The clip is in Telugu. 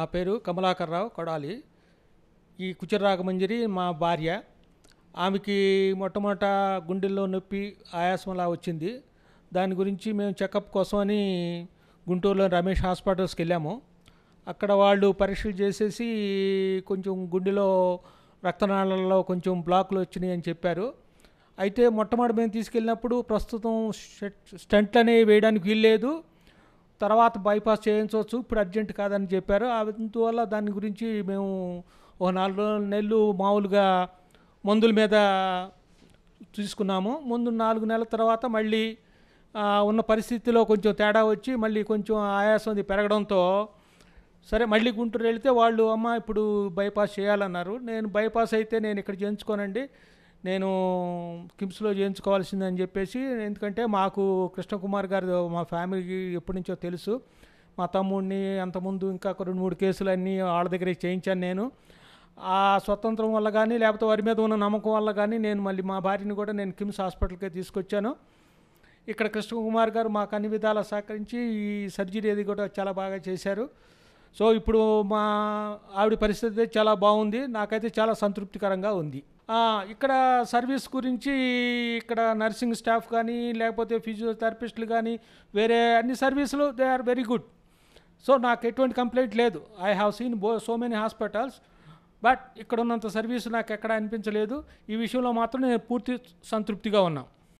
ఆ పేరు కమలాకర్రావు కొడాలి ఈ కుచర రాగమంజరి మా భార్య ఆమెకి మొట్టమొదట గుండెల్లో నొప్పి ఆయాసంలా వచ్చింది దాని గురించి మేము చెకప్ కోసం అని గుంటూరులో రమేష్ హాస్పిటల్స్కి వెళ్ళాము అక్కడ వాళ్ళు పరీక్షలు చేసేసి కొంచెం గుండెలో రక్తనాళాల్లో కొంచెం బ్లాక్లు వచ్చినాయి అని చెప్పారు అయితే మొట్టమొదట మేము తీసుకెళ్ళినప్పుడు ప్రస్తుతం స్టంట్లు అనేవి వేయడానికి వీల్లేదు తర్వాత బైపాస్ చేయించవచ్చు ఇప్పుడు అర్జెంట్ కాదని చెప్పారు అందువల్ల దాని గురించి మేము ఓ 4 నెలలు మామూలుగా మందుల మీద తీసుకున్నాము ముందు 4 నెలల తర్వాత మళ్ళీ ఉన్న పరిస్థితిలో కొంచెం తేడా వచ్చి మళ్ళీ కొంచెం ఆయాసం పెరగడంతో సరే మళ్ళీ గుంటూరు వెళితే వాళ్ళు అమ్మ ఇప్పుడు బైపాస్ చేయాలన్నారు నేను బైపాస్ అయితే నేను ఇక్కడ చేయించుకోనండి నేను కిమ్స్లో చేయించుకోవాల్సిందని చెప్పేసి ఎందుకంటే మాకు కృష్ణకుమార్ గారు మా ఫ్యామిలీకి ఎప్పటి నుంచో తెలుసు మా తమ్ముడిని అంతకుముందు ఇంకా 2-3 కేసులు అన్నీ వాళ్ళ దగ్గరికి చేయించాను నేను ఆ స్వతంత్రం వల్ల కానీ లేకపోతే వారి మీద ఉన్న నమ్మకం వల్ల కానీ నేను మళ్ళీ మా భార్యని కూడా నేను కిమ్స్ హాస్పిటల్కే తీసుకొచ్చాను ఇక్కడ కృష్ణకుమార్ గారు మాకు అన్ని విధాలా సహకరించి ఈ సర్జరీ అది కూడా చాలా బాగా చేశారు సో ఇప్పుడు మా ఆవిడ పరిస్థితి చాలా బాగుంది నాకైతే చాలా సంతృప్తికరంగా ఉంది ఇక్కడ సర్వీస్ గురించి ఇక్కడ నర్సింగ్ స్టాఫ్ కానీ లేకపోతే ఫిజియోథెరపిస్టులు కానీ వేరే అన్ని సర్వీసులు they are very good so నాకు ఎటువంటి కంప్లైంట్ లేదు I have seen so many hospitals but ఇక్కడ ఉన్నంత సర్వీసు నాకు ఎక్కడా అనిపించలేదు ఈ విషయంలో మాత్రం నేను పూర్తి సంతృప్తిగా ఉన్నాను